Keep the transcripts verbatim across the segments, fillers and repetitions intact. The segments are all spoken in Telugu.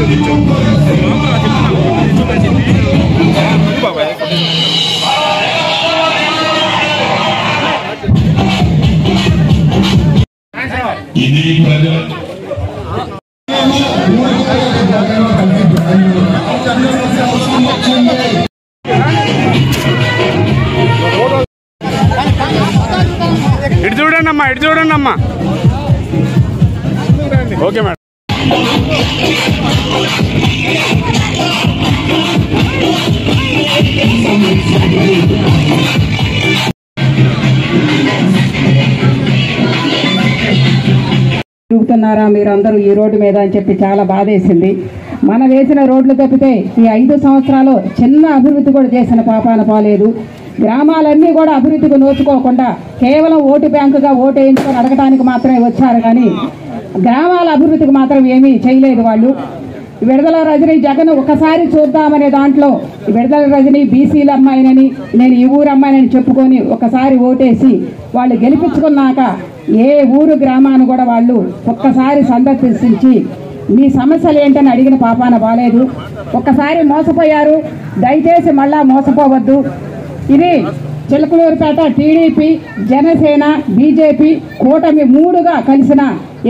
ఇటు చూడండి అమ్మా ఇటు చూడండి అమ్మా ఓకే మేడం చూస్తున్నారా మీరందరూ ఈ రోడ్డు మీద అని చెప్పి చాలా బాధేసింది మన వేసిన రోడ్లు తప్పితే ఈ ఐదు సంవత్సరాలు చిన్న అభివృద్ధి కూడా చేసిన పాపాన పాలేదు గ్రామాలన్నీ కూడా అభివృద్ధికి నోచుకోకుండా కేవలం ఓటు బ్యాంకుగా ఓటు వేయించుకొని అడగడానికి మాత్రమే వచ్చారు కానీ గ్రామాల అభివృద్ధికి మాత్రం ఏమీ చేయలేదు వాళ్ళు విడదల రజని జగన్ ఒకసారి చూద్దామనే దాంట్లో విడదల రజని బీసీల అమ్మాయినని నేను ఈ ఊరు అమ్మాయినని చెప్పుకొని ఒకసారి ఓటేసి వాళ్ళు గెలిపించుకున్నాక ఏ ఊరు గ్రామాన్ని కూడా వాళ్ళు ఒక్కసారి సందర్శించి మీ సమస్యలు ఏంటని అడిగిన పాపాన బాలేదు ఒక్కసారి మోసపోయారు దయచేసి మళ్ళా మోసపోవద్దు ఇది చిలకలూరుపేట టీడీపీ జనసేన బీజేపీ కూటమి మూడుగా కలిసిన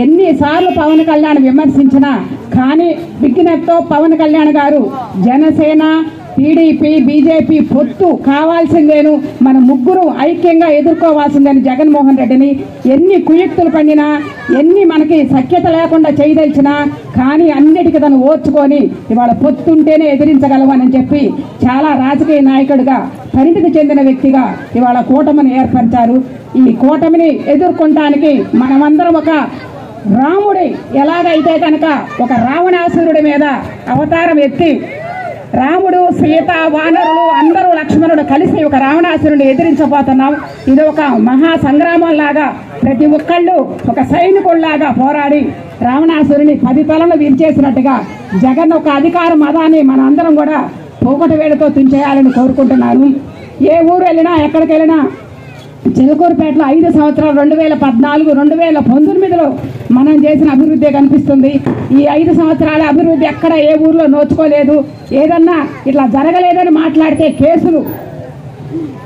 ఎన్నిసార్లు పవన్ కళ్యాణ్ విమర్శించినా కానీ బిగ్గినతో పవన్ కళ్యాణ్ గారు జనసేన టీడీపీ బీజేపీ పొత్తు కావాల్సిందేను మన ముగ్గురు ఐక్యంగా ఎదుర్కోవాల్సిందని జగన్మోహన్ రెడ్డిని ఎన్ని కుయుక్తులు పండినా ఎన్ని మనకి సఖ్యత లేకుండా చేయదలిచినా కానీ అన్నిటికీ తను ఓర్చుకొని ఇవాళ పొత్తుంటేనే ఎదిరించగలమని చెప్పి చాలా రాజకీయ నాయకుడిగా పరిణితికి చెందిన వ్యక్తిగా ఇవాళ కూటమిని ఏర్పరిచారు ఈ కూటమిని ఎదుర్కొనడానికి మనమందరం ఒక రాముడి ఎలాగైతే కనుక ఒక రావణాసురుడి మీద అవతారం ఎత్తి రాముడు సీత వానరులు అందరూ లక్ష్మణుడు కలిసి ఒక రావణాసురుని ఎదిరించబోతున్నాం ఇది ఒక మహా సంగ్రామంలాగా ప్రతి ఒక్కళ్ళు ఒక సైనికుల్లాగా పోరాడి రావణాసురుని పది తలను విరిచేసినట్టుగా జగన్ ఒక అధికార మదాన్ని మనందరం కూడా పోగొట వేడితో తుంచేయాలని కోరుకుంటున్నాను ఏ ఊరు వెళ్ళినా ఎక్కడికి వెళ్ళినా చిలకూరుపేటలో ఐదు సంవత్సరాలు రెండు వేల పద్నాలుగు రెండు వేల పంతొమ్మిదిలో మనం చేసిన అభివృద్ధి కనిపిస్తుంది ఈ ఐదు సంవత్సరాల అభివృద్ధి ఎక్కడ ఏ ఊర్లో నోచుకోలేదు ఏదన్నా ఇట్లా జరగలేదని మాట్లాడితే కేసులు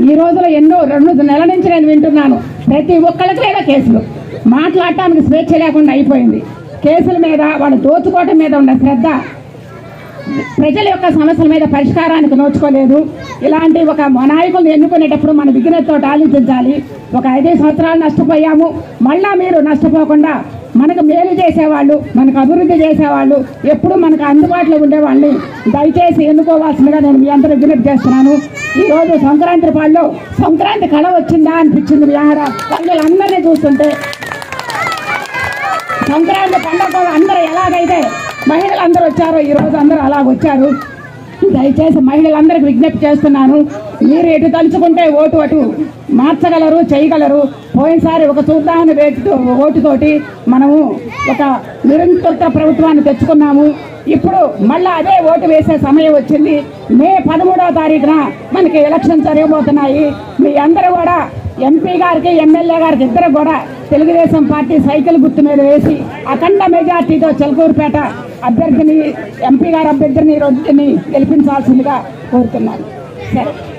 ఈ రోజులో ఎన్నో రెండు నెలల నుంచి నేను వింటున్నాను ప్రతి ఒక్కరికి లేదా కేసులు మాట్లాడటానికి స్వేచ్ఛ లేకుండా అయిపోయింది కేసుల మీద వాళ్ళు దోచుకోవటం మీద ఉన్న శ్రద్ధ ప్రజల యొక్క సమస్యల మీద పరిష్కారానికి నోచుకోలేదు ఇలాంటి ఒక నాయకులను ఎన్నుకునేటప్పుడు మన విఘ్నతో ఆలోచించాలి ఒక ఐదైదు సంవత్సరాలు నష్టపోయాము మళ్ళా మీరు నష్టపోకుండా మనకు మేలు చేసేవాళ్ళు మనకు అభివృద్ధి చేసేవాళ్ళు ఎప్పుడు మనకు అందుబాటులో ఉండేవాళ్ళని దయచేసి ఎన్నుకోవాల్సిందిగా నేను మీ అందరూ విజ్ఞప్తి చేస్తున్నాను ఈరోజు సంక్రాంతి పాడులో సంక్రాంతి కళ వచ్చిందా అనిపించింది వ్యాహారం వీళ్ళందరినీ చూస్తుంటే సంక్రాంతి పండుగ అందరూ ఎలాగైతే మహిళలందరూ వచ్చారో ఈరోజు అందరూ అలా వచ్చారు దయచేసి మహిళలందరికీ విజ్ఞప్తి చేస్తున్నాను మీరు ఎటు తలుచుకుంటే ఓటు అటు మార్చగలరు చేయగలరు పోయినసారి ఒక చూద్దామని వేటు ఓటుతోటి మనము ఒక నిరంతర ప్రభుత్వాన్ని తెచ్చుకున్నాము ఇప్పుడు మళ్ళీ అదే ఓటు వేసే సమయం వచ్చింది మే పదమూడవ తారీఖున మనకి ఎలక్షన్ జరగబోతున్నాయి మీ అందరూ కూడా ఎంపీ గారికి ఎమ్మెల్యే గారికి ఇద్దరు కూడా తెలుగుదేశం పార్టీ సైకిల్ గుర్తు మీద వేసి అఖండ మెజార్టీతో చిలకూరుపేట అభ్యర్థిని ఎంపీ గారి అభ్యర్థిని రొద్దుని గెలిపించాల్సిందిగా కోరుతున్నాను సరే